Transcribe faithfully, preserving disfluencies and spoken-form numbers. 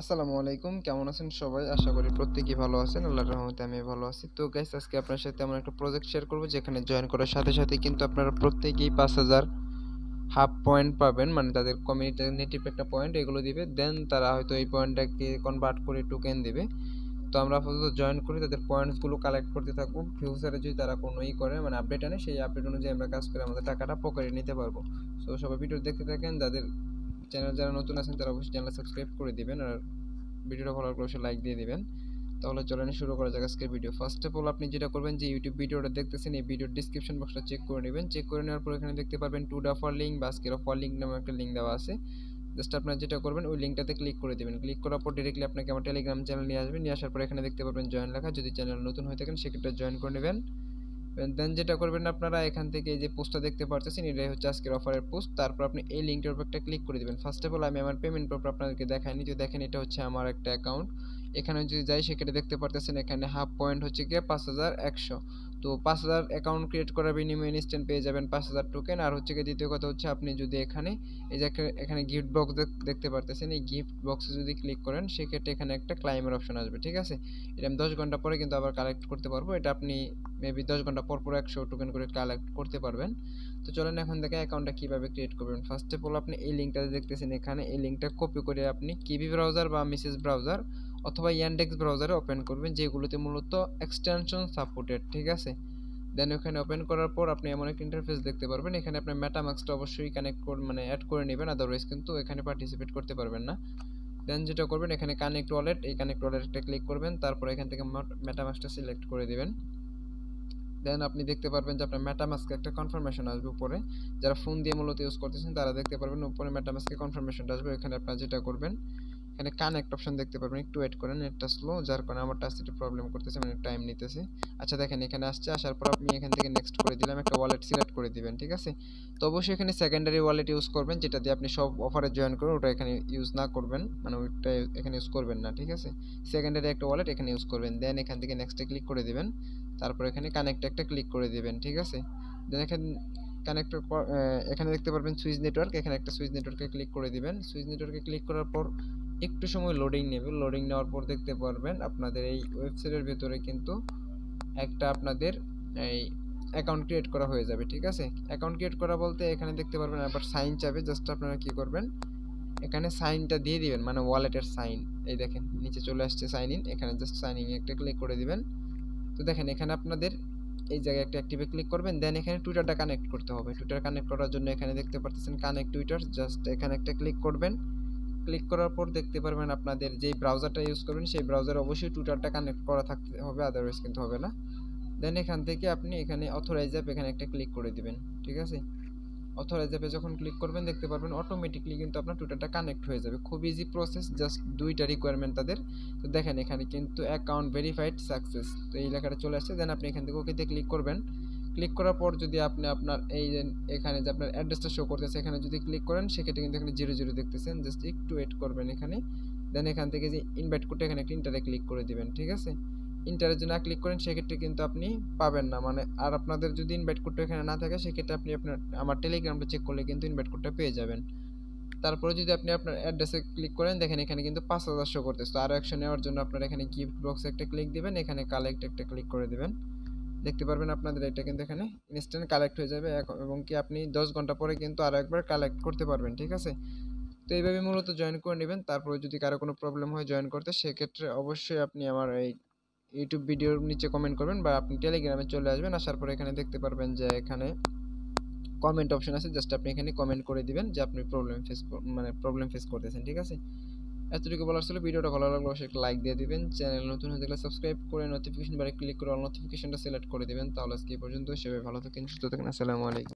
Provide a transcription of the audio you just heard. আসসালামু আলাইকুম, কেমন আছেন সবাই? আশা করি প্রত্যেকেই ভালো আছেন। আল্লাহর রহমতে আমি ভালো আছি। তো গাইস, আজকে আপনার সাথে এমন একটা প্রজেক্ট শেয়ার করব যেখানে জয়েন করার সাথে সাথে কিন্তু আপনারা প্রত্যেকেই পাঁচ হাজার হাফ পয়েন্ট পাবেন, মানে তাদের কমিউনিটি নেটিভ একটা পয়েন্ট এগুলো দিবে। দেন তারা হয়তো এই পয়েন্টটাকে কনভার্ট করে টোকেন দেবে। তো আমরা আপাতত জয়েন করি, তাদের পয়েন্টসগুলো কালেক্ট করতে থাকবো। ফিউচারে যদি তারা কোনোই করে, মানে আপডেট আনে, সেই আপডেট অনুযায়ী আমরা কাজ করে আমাদের টাকাটা পকেটে নিতে পারবো। সো সবাই ভিডিও দেখতে থাকেন। যাদের চ্যানেল যারা নতুন আছেন তারা অবশ্যই চ্যানেল সাবস্ক্রাইব করে দিবেন আর ভিডিওটা ভালো লাগলে লাইক দিয়ে দিবেন। তাহলে চলেন শুরু করা যাক আজকের ভিডিও। ফার্স্ট অফ অল আপনি যেটা করবেন, যে ইউটিউব ভিডিওটা দেখতেছেন এই ভিডিওর ডিসক্রিপশন বক্সটা চেক করে নেবেন। চেক করে নেওয়ার পর এখানে দেখতে পারবেন টু ডা ফর লিঙ্ক বা আজকের ফর লিঙ্ক নামে একটা লিঙ্ক দেওয়া আছে। জাস্ট আপনার যেটা করবেন ওই লিঙ্কটাতে ক্লিক করে দেবেন। ক্লিক করার পর ডিরেক্টলি আপনাকে আমার টেলিগ্রাম চ্যানেল নিয়ে আসবেন। নিয়ে আসার পর এখানে দেখতে পারবেন জয়েন লেখা। যদি চ্যানেল নতুন হয়ে থাকেন সেক্ষেত্রে জয়েন করে নেবেন। দেন যেটা করবেন আপনারা এখান থেকে এই যে পোস্টটা দেখতে পাচ্ছেন এটাই হচ্ছে আজকের অফারের পোস্ট। তারপর আপনি এই লিঙ্কটার উপর একটা ক্লিক করে দেবেন। ফার্স্ট অফ অল আমি আমার পেমেন্ট প্রুফ আপনাদেরকে দেখাইনি, তো দেখেন এটা হচ্ছে আমার একটা অ্যাকাউন্ট। এখানে যদি যাই সেক্ষেত্রে দেখতে পাচ্ছেন এখানে হাফ পয়েন্ট হচ্ছে গিয়ে পাঁচ হাজার একশো। তো পাঁচ হাজার অ্যাকাউন্ট ক্রিয়েট করার বিনিময়ে ইনস্ট্যান্ট পেয়ে যাবেন পাঁচ হাজার টোকেন। আর হচ্ছে গিয়ে দ্বিতীয় কথা হচ্ছে আপনি যদি এখানে এই যে এখানে গিফট বক্স দেখতে পাচ্ছেন এই গিফট বক্সে যদি ক্লিক করেন সেক্ষেত্রে এখানে একটা ক্লাইমের অপশন আসবে, ঠিক আছে? এটা আমি দশ ঘন্টা পরে কিন্তু আবার কালেক্ট করতে পারবো। এটা আপনি মেবি দশ ঘন্টা পর পর একশো টোকেন করে কালেক্ট করতে পারবেন। তো চলেন এখন দেখে অ্যাকাউন্টটা কীভাবে ক্রিয়েট করবেন। ফার্স্ট অফ অল আপনি এই লিঙ্কটা দেখতেছেন এখানে, এই লিঙ্কটা কপি করে আপনি কিবি ব্রাউজার বা মিসেস ব্রাউজার অথবা ইয়ানডেক্স ব্রাউজারে ওপেন করবেন, যেগুলোতে মূলত এক্সটেনশন সাপোর্টেড, ঠিক আছে? দেন ওখানে ওপেন করার পর আপনি এমন একটা ইন্টারফেস দেখতে পারবেন। এখানে আপনার মেটামাক্সটা অবশ্যই কানেক্ট করে মানে অ্যাড করে নেবেন, আদারওয়াইজ কিন্তু এখানে পার্টিসিপেট করতে পারবেন না। দেন যেটা করবেন এখানে কানেক্ট ওয়ালেট, এই কানেক্ট ওয়ালেটটা ক্লিক করবেন। তারপর এখান থেকে মেটামাক্সটা সিলেক্ট করে দেবেন। দেন আপনি দেখতে পারবেন যে আপনার মেটামাস্কে একটা কনফার্মেশন আসবে উপরে। যারা ফোন দিয়ে মূলত ইউজ করতেছেন তারা দেখতে পারবেন উপরে মেটামাস্কে কনফার্মেশনটা আসবে। এখানে আপনারা যেটা করবেন এখানে কানেক্ট অপশন দেখতে পারবেন। একটু ওয়েট করেন, নেটটা স্লো, যার কারণে আমার টাচ একটু প্রবলেম করতেছে, মানে টাইম নিতেছে। আচ্ছা দেখেন এখানে আসছে। আসার পর আপনি এখান থেকে নেক্সট করে দিলাম, একটা ওয়ালেট সিলেক্ট করে দিবেন, ঠিক আছে? তো অবশ্যই এখানে সেকেন্ডারি ওয়ালেট ইউজ করবেন, যেটা দিয়ে আপনি সব অফারে জয়েন করুন, ওটা এখানে ইউজ না করবেন, মানে ওইটা এখানে ইউজ করবেন না, ঠিক আছে? সেকেন্ডারি একটা ওয়ালেট এখানে ইউজ করবেন। দেন এখান থেকে নেক্সটে ক্লিক করে দিবেন। তারপর এখানে কানেক্ট একটা ক্লিক করে দিবেন, ঠিক আছে? দেন এখানে কানেক্ট এখানে দেখতে পারবেন সুইচ নেটওয়ার্ক, এখানে একটা সুইচ নেটওয়ার্কে ক্লিক করে দিবেন। সুইচ নেটওয়ার্কে ক্লিক করার পর একটু সময় লোডিং নেবে। লোডিং নেওয়ার পর দেখতে পারবেন আপনাদের এই ওয়েবসাইটের ভিতরে কিন্তু একটা আপনাদের এই অ্যাকাউন্ট ক্রিয়েট করা হয়ে যাবে, ঠিক আছে? অ্যাকাউন্ট ক্রিয়েট করা বলতে এখানে দেখতে পারবেন আবার সাইন চাবে। জাস্ট আপনারা কী করবেন এখানে সাইনটা দিয়ে দিবেন, মানে ওয়ালেটের সাইন। এই দেখেন নিচে চলে আসছে সাইন ইন, এখানে জাস্ট সাইন ইন একটা ক্লিক করে দিবেন। তো দেখেন এখানে আপনাদের এই জায়গায় একটা অ্যাক্টিভে ক্লিক করবেন। দেন এখানে টুইটারটা কানেক্ট করতে হবে। টুইটার কানেক্ট করার জন্য এখানে দেখতে পাচ্ছেন কানেক্ট টুইটার, জাস্ট এখানে একটা ক্লিক করবেন। ক্লিক করার পর দেখতে পারবেন আপনাদের যেই ব্রাউজারটা ইউজ করবেন সেই ব্রাউজারে অবশ্যই টুইটারটা কানেক্ট করা থাকতে হবে, আদারওয়াইজ কিন্তু হবে না। দেন এখান থেকে আপনি এখানে অথরাইজ অ্যাপ এখানে একটা ক্লিক করে দিবেন, ঠিক আছে? অথরাইজ অ্যাপে যখন ক্লিক করবেন দেখতে পারবেন অটোমেটিকলি কিন্তু আপনার টুইটারটা কানেক্ট হয়ে যাবে। খুব ইজি প্রসেস, জাস্ট দুইটা রিকোয়ারমেন্ট তাদের। তো দেখেন এখানে কিন্তু অ্যাকাউন্ট ভেরিফাইড সাকসেস, তো এই লেখাটা চলে আসছে। দেন আপনি এখান থেকে ওকেতে ক্লিক করবেন। ক্লিক করার পর যদি আপনি আপনার এই এখানে যে আপনার অ্যাড্রেসটা শো করতেছে এখানে যদি ক্লিক করেন সেক্ষেত্রে কিন্তু এখানে জিরো জিরো দেখতেছেন, জাস্ট একটু ওয়েট করবেন এখানে। দেন এখান থেকে যে ইনভাইট কোডটা এখানে একটা ইন্টারে ক্লিক করে দেবেন, ঠিক আছে? ইন্টারে যদি না ক্লিক করেন সেক্ষেত্রে কিন্তু আপনি পাবেন না, মানে আর আপনাদের যদি ইনভাইট কোডটা এখানে না থাকে সেক্ষেত্রে আপনি আপনার আমার টেলিগ্রামটা চেক করলে কিন্তু ইনভাইট কোডটা পেয়ে যাবেন। তারপরে যদি আপনি আপনার অ্যাড্রেসে ক্লিক করেন দেখেন এখানে কিন্তু পাঁচ হাজার শো করতেছে। তো আরও অ্যাকশন নেওয়ার জন্য আপনারা এখানে গিফট বক্সে একটা ক্লিক দেবেন, এখানে কালেক্ট একটা ক্লিক করে দেবেন। দেখতে পারবেন আপনাদের এটা কিন্তু এখানে ইনস্ট্যান্ট কালেক্ট হয়ে যাবে এবং কি আপনি দশ ঘন্টা পরে কিন্তু আর একবার কালেক্ট করতে পারবেন, ঠিক আছে? তো এইভাবে মূলত জয়েন করে নেবেন। তারপরে যদি কারো কোনো প্রবলেম হয় জয়েন করতে সেক্ষেত্রে অবশ্যই আপনি আমার এই ইউটিউব ভিডিওর নিচে কমেন্ট করবেন বা আপনি টেলিগ্রামে চলে আসবেন। আসার পরে এখানে দেখতে পারবেন যে এখানে কমেন্ট অপশন আছে, জাস্ট আপনি এখানে কমেন্ট করে দিবেন যে আপনি প্রবলেম ফেস মানে প্রবলেম ফেস করতেছেন, ঠিক আছে? এতটুকু বলার ছিল। ভিডিওটা ভালো লাগলে অবশ্যই একটা লাইক দিয়ে দিবেন। চ্যানেল নতুন হয়ে থাকলে সাবস্ক্রাইব করে নোটিফিকেশন বারে ক্লিক করে অল নোটিফিকেশনটা সিলেক্ট করে দিবেন। তাহলে আজকে এই পর্যন্ত, সবাই ভালো থাকেন, সুস্থ থাকেন। আসসালামু আলাইকুম।